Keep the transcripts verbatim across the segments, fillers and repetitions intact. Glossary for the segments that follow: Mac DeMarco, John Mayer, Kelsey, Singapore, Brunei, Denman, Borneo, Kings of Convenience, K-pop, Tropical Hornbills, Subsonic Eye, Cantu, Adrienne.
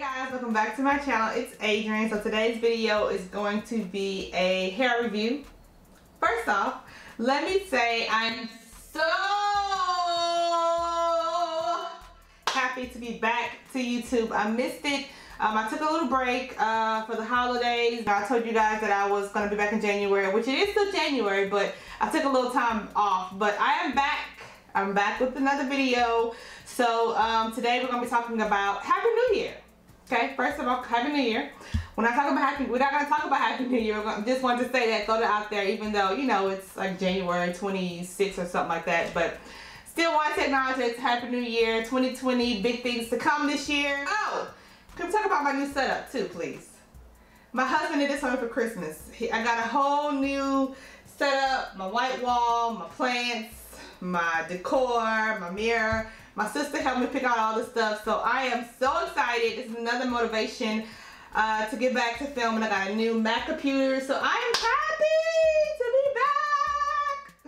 Hey guys, welcome back to my channel. It's Adrienne. So today's video is going to be a hair review. First off, let me say I'm so happy to be back to YouTube. I missed it. Um, I took a little break uh, for the holidays. I told you guys that I was going to be back in January, which it is still January, but I took a little time off. But I am back. I'm back with another video. So um, today we're going to be talking about Happy New Year. Okay, first of all, Happy New Year. When I talk about Happy, we're not going to talk about Happy New Year. I just wanted to say that, throw that out there, even though, you know, it's like January twenty-sixth or something like that. But still want to acknowledge it's Happy New Year, twenty twenty, big things to come this year. Oh, can we talk about my new setup too, please? My husband did this one for Christmas. He, I got a whole new setup, my white wall, my plants, my decor, my mirror. My sister helped me pick out all this stuff, so I am so excited. This is another motivation uh, to get back to film, and I got a new Mac computer, so I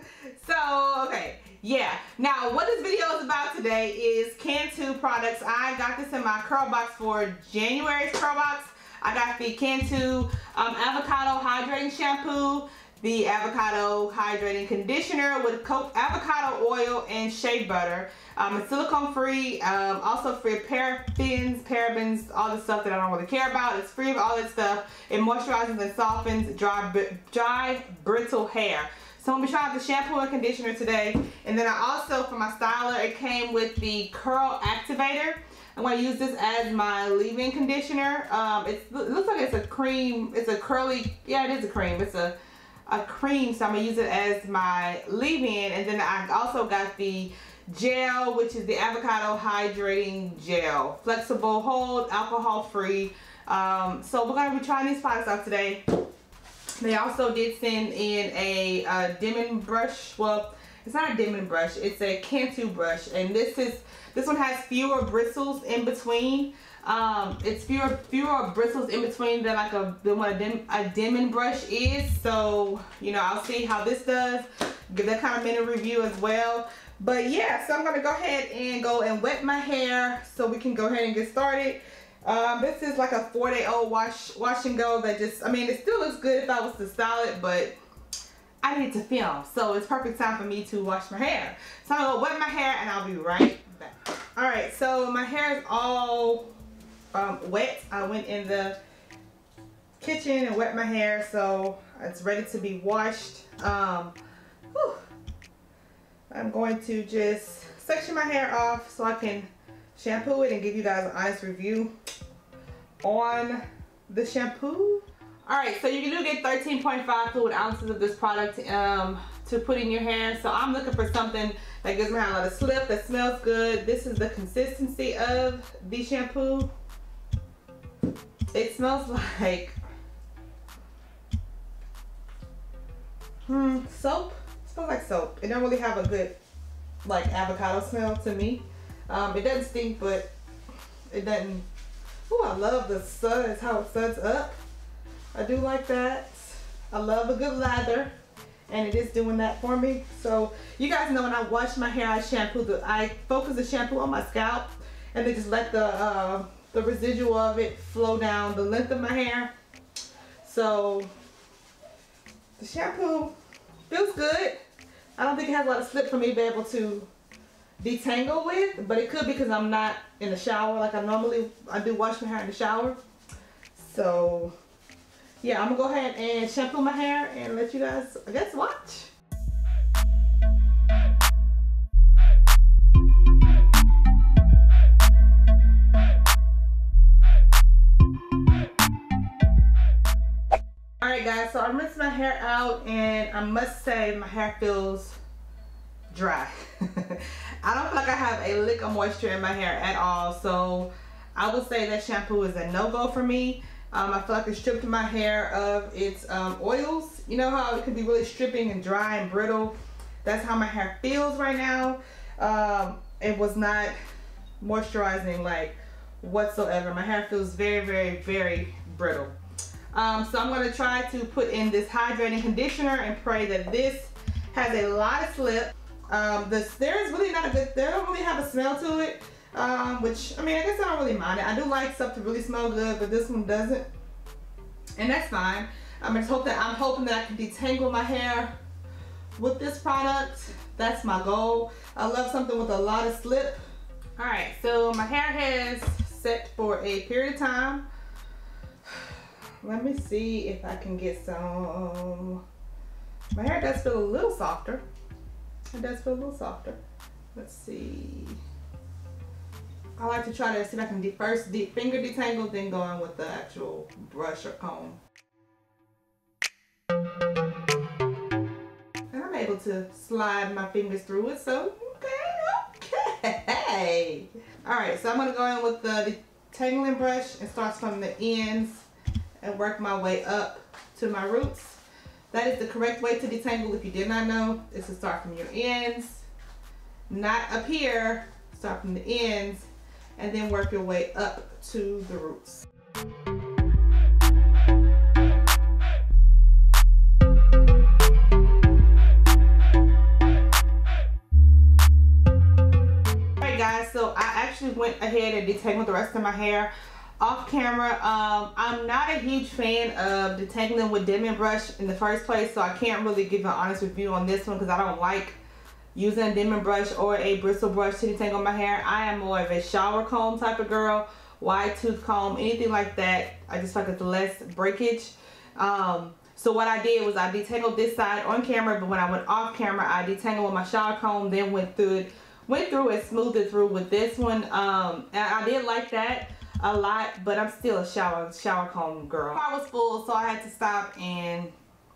am happy to be back. So, okay, yeah. Now, what this video is about today is Cantu products. I got this in my curl box for January's curl box. I got the Cantu um, avocado hydrating shampoo, the avocado hydrating conditioner with avocado oil and shea butter. Um, it's silicone free, um, also free of paraffins, parabens, all the stuff that I don't really care about. It's free of all that stuff. It moisturizes and softens dry, dry brittle hair. So I'm gonna be trying out the shampoo and conditioner today. And then I also, for my styler, it came with the curl activator. I'm gonna use this as my leave-in conditioner. Um, it's, it looks like it's a cream, it's a curly, yeah, it is a cream, it's a, a cream, so I'm gonna use it as my leave-in. And then I also got the gel, which is the avocado hydrating gel, flexible hold, alcohol free. Um, so we're gonna be trying these products out today. They also did send in a, a Denman brush. Well, it's not a Denman brush, it's a Cantu brush, and this is this one has fewer bristles in between. Um, it's fewer fewer bristles in between than like a than what a, Denman, a Denman brush is. So you know, I'll see how this does. Give that kind of minute review as well. But yeah, so I'm gonna go ahead and go and wet my hair so we can go ahead and get started. Um, this is like a four-day-old wash wash and go that just, I mean, it still looks good if I was to style it, but I need to film, so it's perfect time for me to wash my hair. So I'm gonna go wet my hair and I'll be right back. All right, so my hair is all um, wet. I went in the kitchen and wet my hair, so it's ready to be washed. Um, whew. I'm going to just section my hair off so I can shampoo it and give you guys an honest review on the shampoo. Alright, so you do get thirteen point five fluid ounces of this product um, to put in your hair. So I'm looking for something that gives my hair a lot of slip, that smells good. This is the consistency of the shampoo. It smells like hmm, soap. Smells like soap. It don't really have a good like avocado smell to me. Um, it doesn't stink, but it doesn't. Oh, I love the suds, how it suds up. I do like that. I love a good lather, and it is doing that for me. So you guys know when I wash my hair, I shampoo the, I focus the shampoo on my scalp, and then just let the uh, the residual of it flow down the length of my hair. So the shampoo feels good. I don't think it has a lot of slip for me to be able to detangle with, but it could be because I'm not in the shower like I normally, I do wash my hair in the shower. So yeah, I'm gonna go ahead and shampoo my hair and let you guys, I guess, watch. Alright guys, so I rinsed my hair out, and I must say my hair feels dry. I don't feel like I have a lick of moisture in my hair at all, so I would say that shampoo is a no-go for me. Um, I feel like it stripped my hair of its um, oils. You know how it can be really stripping and dry and brittle? That's how my hair feels right now. Um, it was not moisturizing like whatsoever. My hair feels very, very, very brittle. Um, so I'm going to try to put in this hydrating conditioner and pray that this has a lot of slip. Um, this, there is really not a good, they don't really have a smell to it. um, which, I mean, I guess I don't really mind it. I do like stuff to really smell good, but this one doesn't, and that's fine. I'm just hope that I'm hoping that I can detangle my hair with this product. That's my goal. I love something with a lot of slip. All right, so my hair has set for a period of time. Let me see if I can get some. My hair does feel a little softer. It does feel a little softer. Let's see. I like to try to see if I can de first de finger detangle, then go in with the actual brush or comb. And I'm able to slide my fingers through it, so okay, okay. All right, so I'm gonna go in with the detangling brush and start from the ends and work my way up to my roots. That is the correct way to detangle if you did not know, is to start from your ends, not up here, start from the ends, and then work your way up to the roots. Alright guys, so I actually went ahead and detangled the rest of my hair off camera. um, I'm not a huge fan of detangling with Denman brush in the first place, so I can't really give an honest review on this one because I don't like using a Denman brush or a bristle brush to detangle my hair. I am more of a shower comb type of girl, wide tooth comb, anything like that. I just feel like it's less breakage. Um, so what I did was I detangled this side on camera, but when I went off camera, I detangled with my shower comb, then went through it, went through and smoothed it through with this one. Um, and I did like that a lot, but I'm still a shower shower comb girl. I was full, so I had to stop and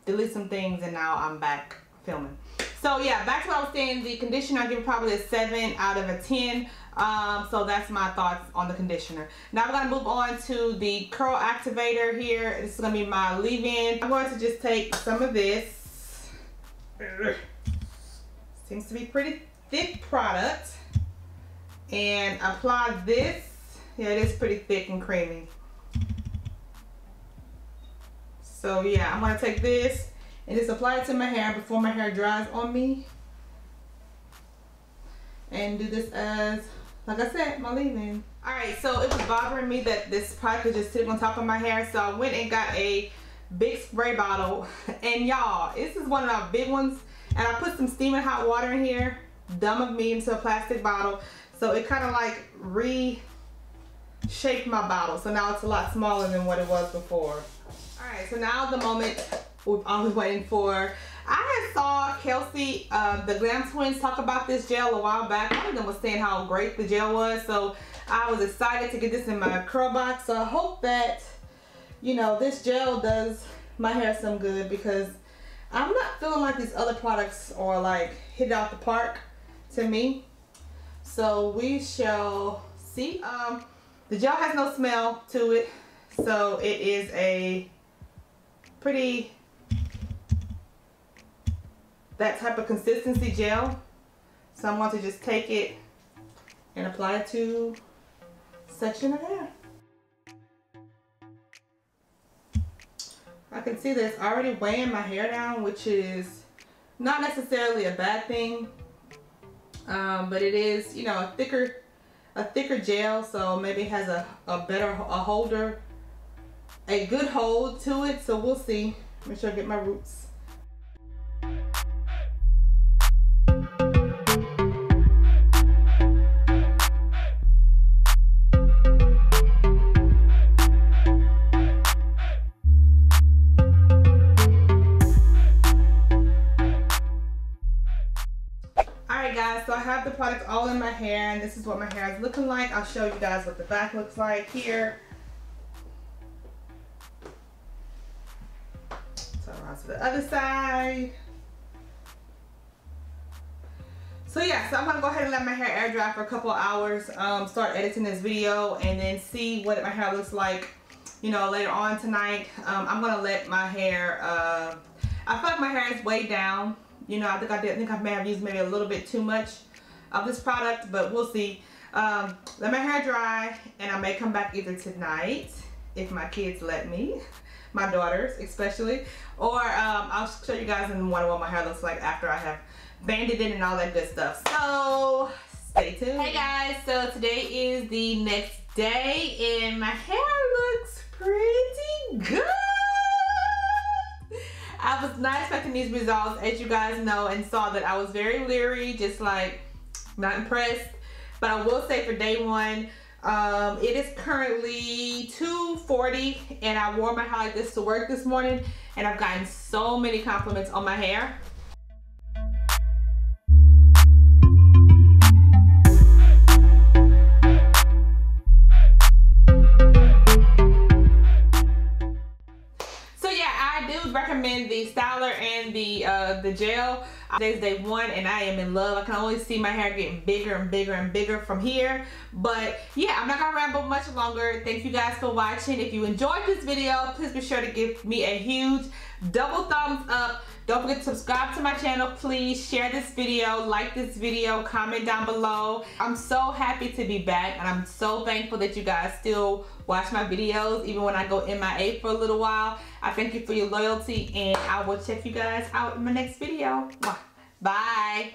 delete some things, and now I'm back filming. So yeah, back to what I was saying, the conditioner I give probably a seven out of a ten. Um, so that's my thoughts on the conditioner. Now I'm gonna move on to the curl activator here. This is gonna be my leave-in. I'm going to just take some of this. Seems to be pretty thick product, and apply this. Yeah, it is pretty thick and creamy. So yeah, I'm gonna take this and just apply it to my hair before my hair dries on me. And do this as, like I said, my leave-in. All right, so it was bothering me that this product was just sitting on top of my hair. So I went and got a big spray bottle. And y'all, this is one of our big ones. And I put some steaming hot water in here. Dumb of me, into a plastic bottle. So it kind of like re- shaped my bottle, so now it's a lot smaller than what it was before. All right, so now the moment we're always waiting for. I saw Kelsey, uh, the Glam Twins, talk about this gel a while back. One of them was saying how great the gel was, so I was excited to get this in my curl box. So I hope that, you know, this gel does my hair some good, because I'm not feeling like these other products are like hit it out the park to me. So we shall see. Um, The gel has no smell to it, so it is a pretty, that type of consistency gel. So I'm going to just take it and apply it to a section of hair. I can see that it's already weighing my hair down, which is not necessarily a bad thing, um, but it is, you know, a thicker a thicker gel, so maybe it has a, a better a holder, a good hold to it, so we'll see. Make sure I get my roots. So I have the product all in my hair, and this is what my hair is looking like. I'll show you guys what the back looks like here. So around to the other side. So yeah, so I'm gonna go ahead and let my hair air dry for a couple of hours, um, start editing this video, and then see what my hair looks like, you know, later on tonight. Um, I'm gonna let my hair, uh, I feel like my hair is way down. You know, I think I did. I think I may have used maybe a little bit too much of this product, but we'll see. Um, let my hair dry, and I may come back either tonight, if my kids let me, my daughters especially, or um, I'll show you guys in one what my hair looks like after I have banded it and all that good stuff. So Stay tuned. Hey guys, so today is the next day and my hair looks pretty good. I was not expecting these results, as you guys know, and saw that I was very leery, just like not impressed. But I will say for day one, um, it is currently two forty and I wore my hair like this to work this morning and I've gotten so many compliments on my hair. The styler and the uh, the gel. Today's day one and I am in love. I can only see my hair getting bigger and bigger and bigger from here. But yeah, I'm not gonna ramble much longer. Thank you guys for watching. If you enjoyed this video, please be sure to give me a huge double thumbs up. Don't forget to subscribe to my channel. Please share this video, like this video, comment down below. I'm so happy to be back and I'm so thankful that you guys still watch my videos even when I go M I A for a little while. I thank you for your loyalty and I will check you guys out in my next video. Bye.